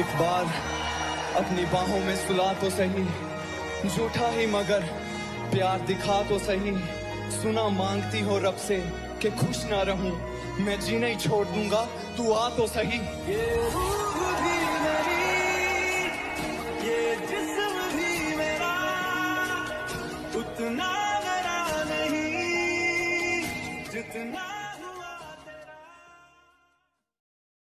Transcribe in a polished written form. एक बार अपनी बाहों में सुला तो सही, झूठा ही मगर प्यार दिखा तो सही। सुना मांगती हो रब से कि खुश ना रहूं, मैं जी नहीं छोड़ दूंगा, तू आ तो सही। Tonight